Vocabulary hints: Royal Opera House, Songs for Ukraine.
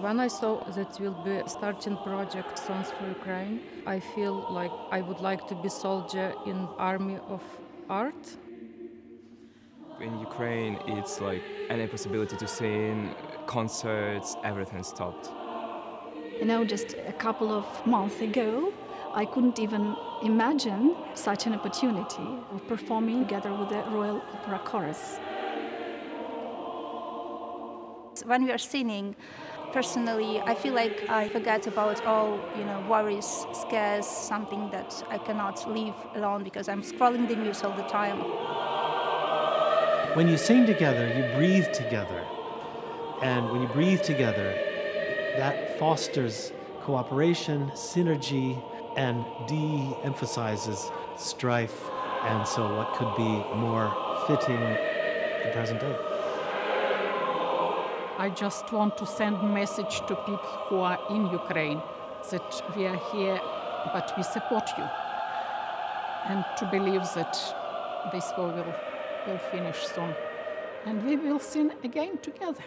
When I saw that will be starting project Songs for Ukraine, I feel like I would like to be soldier in army of art. In Ukraine, it's like any possibility to sing, concerts, everything stopped. You know, just a couple of months ago, I couldn't even imagine such an opportunity of performing together with the Royal Opera Chorus. When we are singing, personally, I feel like I forget about all, worries, scares, something that I cannot leave alone because I'm scrolling the news all the time. When you sing together, you breathe together. And when you breathe together, that fosters cooperation, synergy, and de-emphasizes strife. And so what could be more fitting the present day? I just want to send a message to people who are in Ukraine that we are here, but we support you. And to believe that this war will finish soon. And we will sing again together.